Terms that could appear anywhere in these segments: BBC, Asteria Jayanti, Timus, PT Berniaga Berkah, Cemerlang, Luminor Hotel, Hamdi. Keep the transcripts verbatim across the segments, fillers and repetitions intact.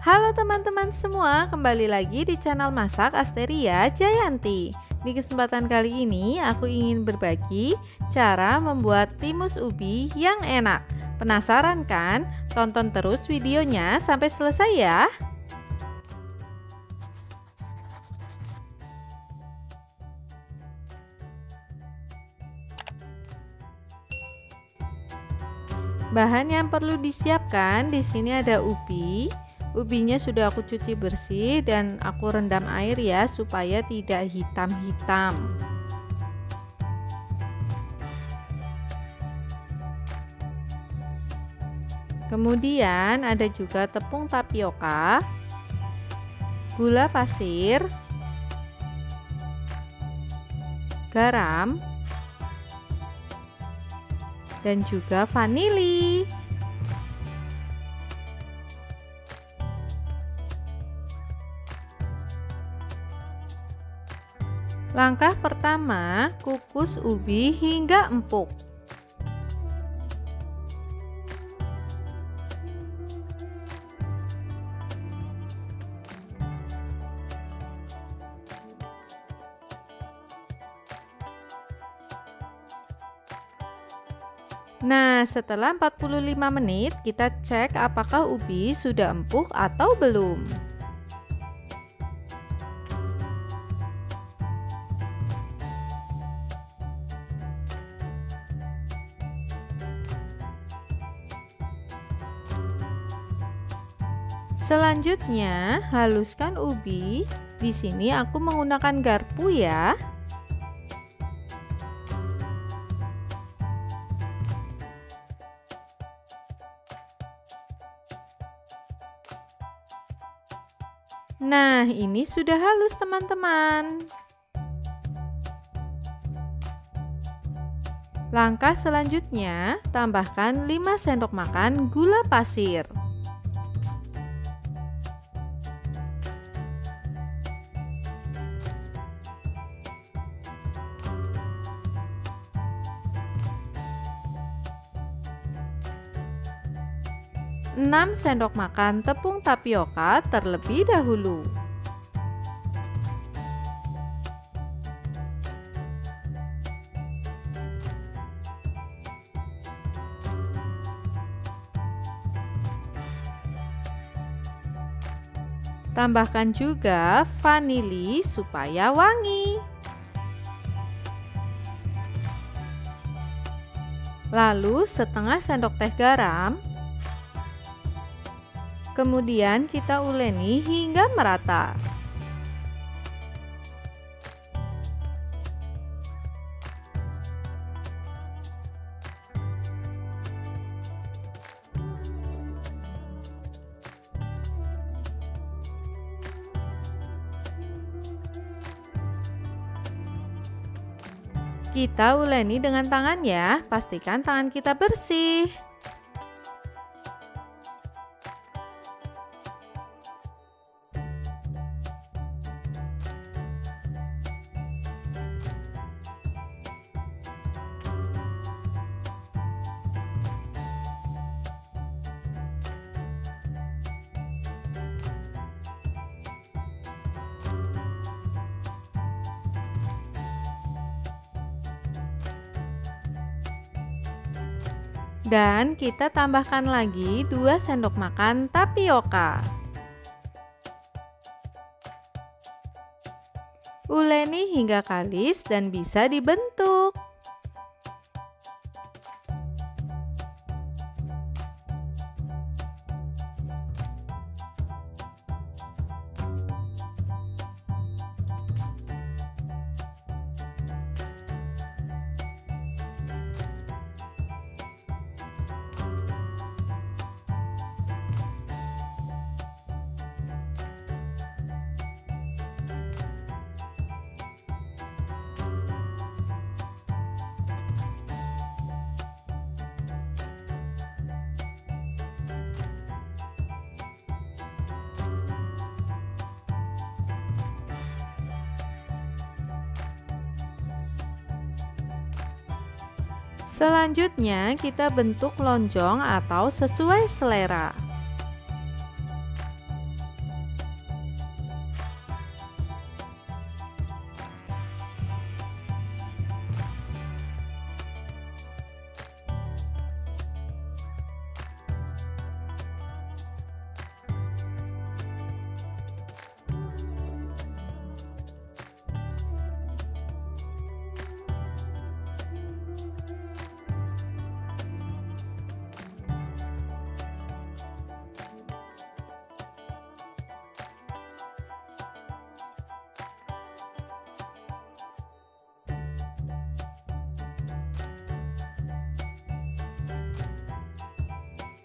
Halo teman-teman semua, kembali lagi di channel Masak Asteria Jayanti. Di kesempatan kali ini aku ingin berbagi cara membuat timus ubi yang enak. Penasaran kan? Tonton terus videonya sampai selesai ya. Bahan yang perlu disiapkan di sini ada ubi. Ubinya sudah aku cuci bersih dan aku rendam air ya supaya tidak hitam-hitam. Kemudian ada juga tepung tapioka, gula pasir, garam, dan juga vanili. Langkah pertama, kukus ubi hingga empuk. Nah, setelah empat puluh lima menit, kita cek apakah ubi sudah empuk atau belum. Selanjutnya, haluskan ubi. Di sini aku menggunakan garpu ya. Nah, ini sudah halus teman-teman. Langkah selanjutnya, tambahkan lima sendok makan gula pasir. enam sendok makan tepung tapioka terlebih dahulu. Tambahkan juga vanili supaya wangi. Lalu setengah sendok teh garam. Kemudian kita uleni hingga merata. Kita uleni dengan tangan ya, pastikan tangan kita bersih. Dan kita tambahkan lagi dua sendok makan tapioka. Uleni hingga kalis dan bisa dibentuk. Selanjutnya kita bentuk lonjong atau sesuai selera.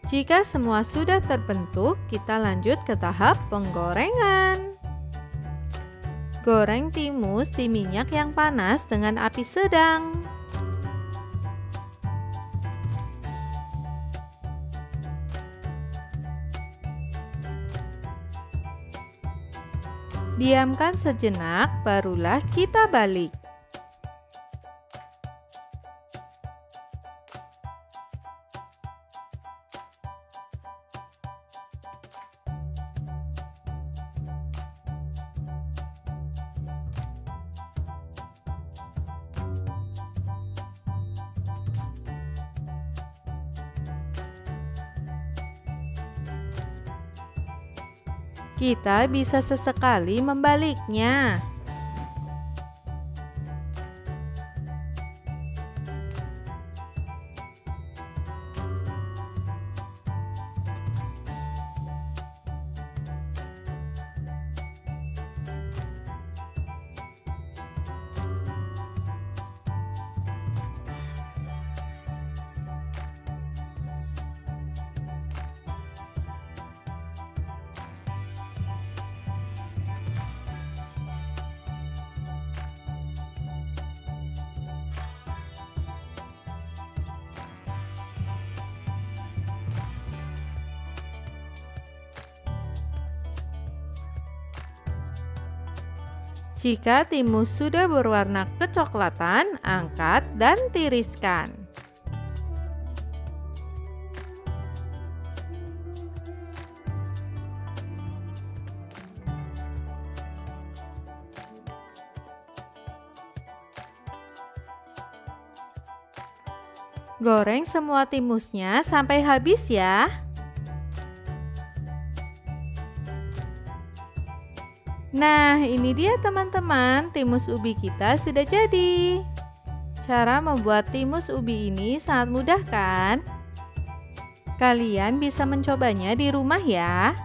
Jika semua sudah terbentuk, kita lanjut ke tahap penggorengan. Goreng timus di minyak yang panas dengan api sedang. Diamkan sejenak, barulah kita balik. Kita bisa sesekali membaliknya. Jika timus sudah berwarna kecoklatan, angkat dan tiriskan. Goreng semua timusnya sampai habis ya. Nah, ini dia teman-teman, timus ubi kita sudah jadi. Cara membuat timus ubi ini sangat mudah kan? Kalian bisa mencobanya di rumah ya.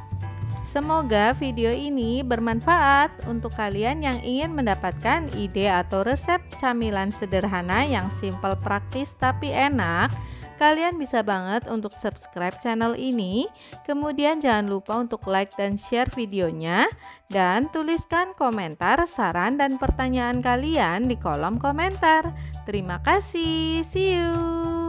Semoga video ini bermanfaat untuk kalian yang ingin mendapatkan ide atau resep camilan sederhana yang simple, praktis tapi enak. Kalian bisa banget untuk subscribe channel ini. Kemudian jangan lupa untuk like dan share videonya. Dan tuliskan komentar, saran, dan pertanyaan kalian di kolom komentar. Terima kasih. See you.